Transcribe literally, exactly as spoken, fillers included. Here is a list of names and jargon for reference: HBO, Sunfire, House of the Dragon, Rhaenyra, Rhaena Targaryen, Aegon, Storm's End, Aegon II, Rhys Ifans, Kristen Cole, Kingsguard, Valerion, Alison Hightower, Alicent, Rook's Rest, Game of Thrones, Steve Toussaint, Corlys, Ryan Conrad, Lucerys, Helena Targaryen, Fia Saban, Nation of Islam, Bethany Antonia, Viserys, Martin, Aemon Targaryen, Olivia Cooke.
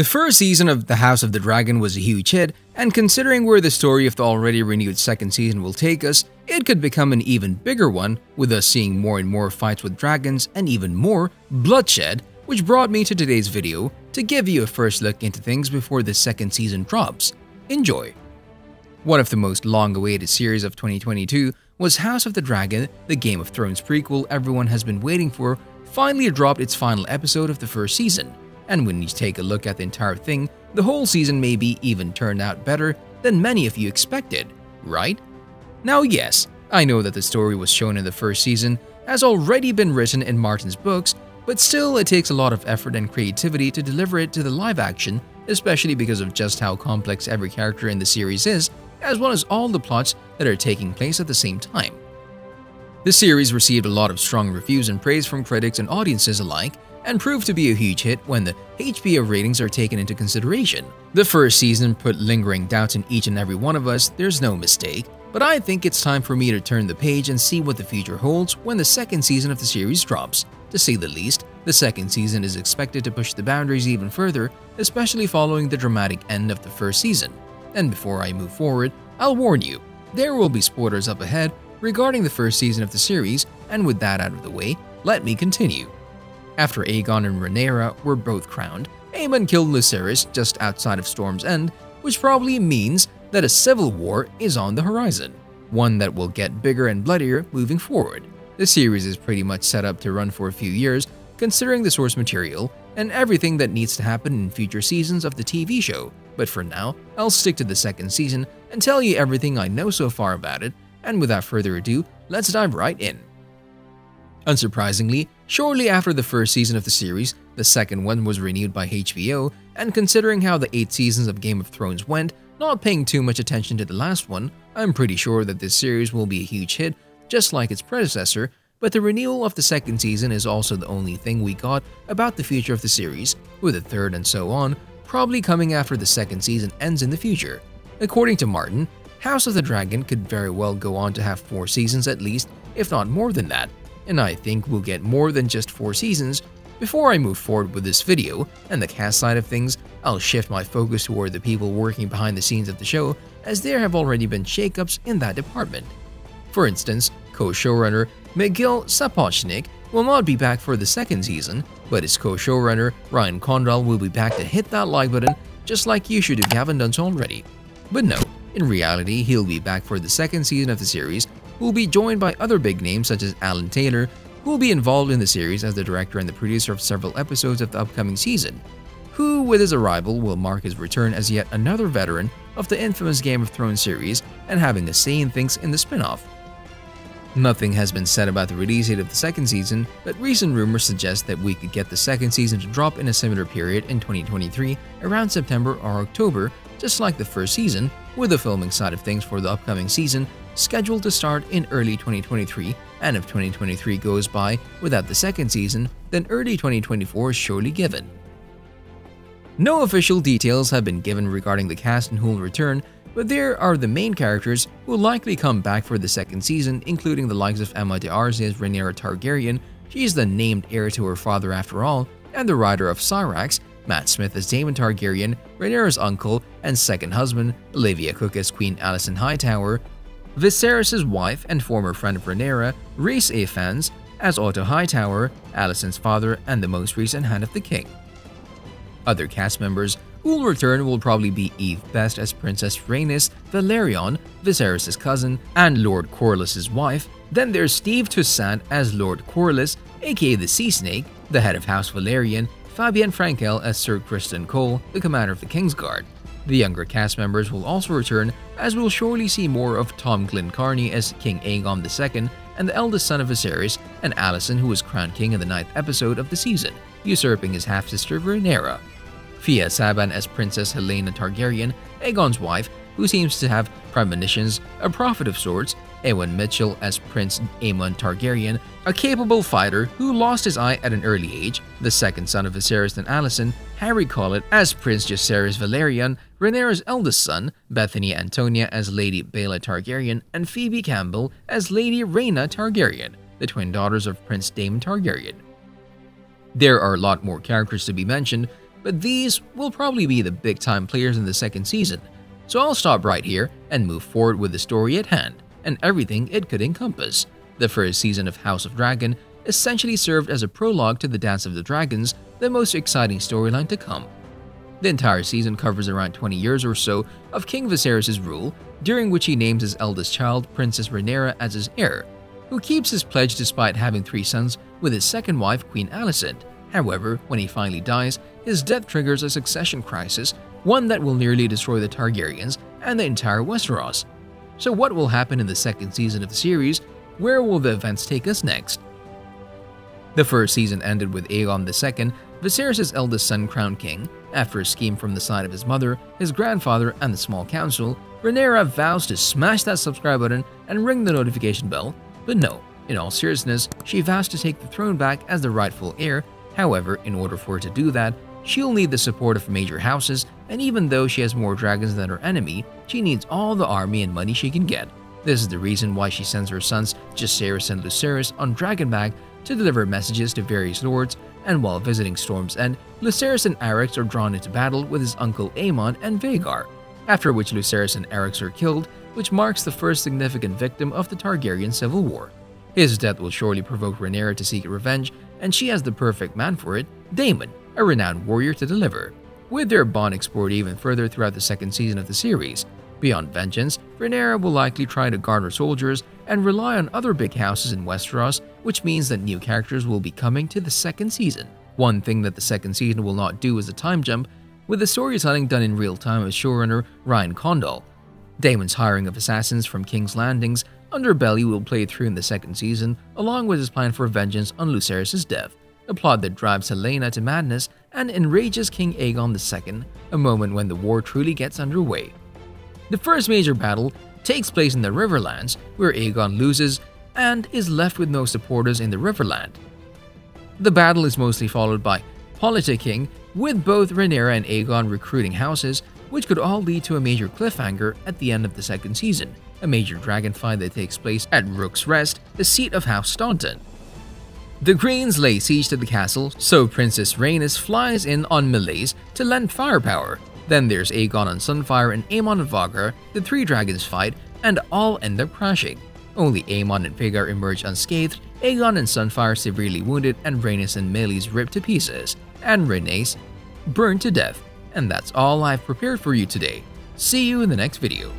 The first season of The House of the Dragon was a huge hit, and considering where the story of the already renewed second season will take us, it could become an even bigger one, with us seeing more and more fights with dragons and even more bloodshed, which brought me to today's video to give you a first look into things before the second season drops. Enjoy! One of the most long-awaited series of twenty twenty-two was House of the Dragon, the Game of Thrones prequel everyone has been waiting for, finally dropped its final episode of the first season. And when you take a look at the entire thing, the whole season maybe even turned out better than many of you expected, right? Now yes, I know that the story was shown in the first season has already been written in Martin's books, but still it takes a lot of effort and creativity to deliver it to the live action, especially because of just how complex every character in the series is, as well as all the plots that are taking place at the same time. The series received a lot of strong reviews and praise from critics and audiences alike, and proved to be a huge hit when the H B O ratings are taken into consideration. The first season put lingering doubts in each and every one of us, there's no mistake, but I think it's time for me to turn the page and see what the future holds when the second season of the series drops. To say the least, the second season is expected to push the boundaries even further, especially following the dramatic end of the first season. And before I move forward, I'll warn you, there will be spoilers up ahead regarding the first season of the series, and with that out of the way, let me continue. After Aegon and Rhaenyra were both crowned, Aemon killed Lucerys just outside of Storm's End, which probably means that a civil war is on the horizon, one that will get bigger and bloodier moving forward. The series is pretty much set up to run for a few years, considering the source material and everything that needs to happen in future seasons of the T V show, but for now, I'll stick to the second season and tell you everything I know so far about it, and without further ado, let's dive right in. Unsurprisingly, shortly after the first season of the series, the second one was renewed by H B O, and considering how the eight seasons of Game of Thrones went, not paying too much attention to the last one, I'm pretty sure that this series will be a huge hit, just like its predecessor, but the renewal of the second season is also the only thing we got about the future of the series, with the third and so on, probably coming after the second season ends in the future. According to Martin, House of the Dragon could very well go on to have four seasons at least, if not more than that. And I think we'll get more than just four seasons. Before I move forward with this video and the cast side of things, I'll shift my focus toward the people working behind the scenes of the show, as there have already been shakeups in that department. For instance, co-showrunner Miguel Sapochnik will not be back for the second season, but his co-showrunner Ryan Conrad will be back to hit that like button, just like you should if you haven't done so already. But no, in reality, he'll be back for the second season of the series, will be joined by other big names such as Alan Taylor, who will be involved in the series as the director and the producer of several episodes of the upcoming season, who with his arrival will mark his return as yet another veteran of the infamous Game of Thrones series and having a say in things in the spin-off. Nothing has been said about the release date of the second season, but recent rumors suggest that we could get the second season to drop in a similar period in twenty twenty-three around September or October, just like the first season, with the filming side of things for the upcoming season scheduled to start in early twenty twenty-three, and if twenty twenty-three goes by without the second season, then early twenty twenty-four is surely given. No official details have been given regarding the cast and who will return, but there are the main characters who will likely come back for the second season, including the likes of Emma de as Renera Targaryen, she's the named heir to her father after all, and the writer of Arrax, Matt Smith as Damon Targaryen, Rhaenyra's uncle and second husband, Olivia Cooke as Queen Alison Hightower, Viserys' wife and former friend of Rhaenyra, Rhys Ifans as Otto Hightower, Alicent's father and the most recent Hand of the King. Other cast members who will return will probably be Eve Best as Princess Rhaenys, Valerion, Viserys' cousin, and Lord Corlys' wife. Then there's Steve Toussaint as Lord Corlys, aka the Sea Snake, the head of House Valerion, Fabienne Frankel as Sir Kristen Cole, the commander of the Kingsguard. The younger cast members will also return, as we'll surely see more of Tom Glencarney as King Aegon the Second and the eldest son of Viserys, and Alison, who was crowned king in the ninth episode of the season, usurping his half-sister Rhaenyra. Fia Saban as Princess Helena Targaryen, Aegon's wife, who seems to have premonitions, a prophet of sorts, Ewan Mitchell as Prince Aemon Targaryen, a capable fighter who lost his eye at an early age, the second son of Viserys and Alison, Harry Collett as Prince Jacerys Valerion, Rhaenyra's eldest son, Bethany Antonia as Lady Bela Targaryen, and Phoebe Campbell as Lady Rhaena Targaryen, the twin daughters of Prince Damon Targaryen. There are a lot more characters to be mentioned, but these will probably be the big-time players in the second season, so I'll stop right here and move forward with the story at hand and everything it could encompass. The first season of House of Dragon essentially served as a prologue to the Dance of the Dragons, the most exciting storyline to come. The entire season covers around twenty years or so of King Viserys' rule, during which he names his eldest child, Princess Rhaenyra, as his heir, who keeps his pledge despite having three sons with his second wife, Queen Alicent. However, when he finally dies, his death triggers a succession crisis, one that will nearly destroy the Targaryens and the entire Westeros. So what will happen in the second season of the series? Where will the events take us next? The first season ended with Aegon the Second, Viserys' eldest son, crowned king. After a scheme from the side of his mother, his grandfather, and the small council, Rhaenyra vows to smash that subscribe button and ring the notification bell. But no, in all seriousness, she vows to take the throne back as the rightful heir. However, in order for her to do that, she'll need the support of major houses, and even though she has more dragons than her enemy, she needs all the army and money she can get. This is the reason why she sends her sons Jacerys and Lucerys on dragonback to deliver messages to various lords, and while visiting Storm's End, Lucerys and Arrax are drawn into battle with his uncle Aemon and Vhagar, after which Lucerys and Arrax are killed, which marks the first significant victim of the Targaryen Civil War. His death will surely provoke Rhaenyra to seek revenge, and she has the perfect man for it, Damon, a renowned warrior, to deliver, with their bond explored even further throughout the second season of the series. Beyond vengeance, Rhaenyra will likely try to guard her soldiers and rely on other big houses in Westeros, which means that new characters will be coming to the second season. One thing that the second season will not do is a time jump, with the storytelling done in real time with showrunner Ryan Conrad. Damon's hiring of assassins from King's Landing's underbelly will play through in the second season, along with his plan for vengeance on Lucerys' death, a plot that drives Helena to madness and enrages King Aegon the Second, a moment when the war truly gets underway. The first major battle takes place in the Riverlands, where Aegon loses and is left with no supporters in the Riverland. The battle is mostly followed by politicking, with both Rhaenyra and Aegon recruiting houses, which could all lead to a major cliffhanger at the end of the second season, a major dragon fight that takes place at Rook's Rest, the seat of House Staunton. The Greens lay siege to the castle, so Princess Rhaenys flies in on Meleys to lend firepower. Then there's Aegon and Sunfire and Aemon and Vhagar, the three dragons fight, and all end up crashing. Only Aemon and Vhagar emerge unscathed, Aegon and Sunfire severely wounded, and Rhaenys and Meleys ripped to pieces, and Rhaenys burned to death. And that's all I've prepared for you today. See you in the next video.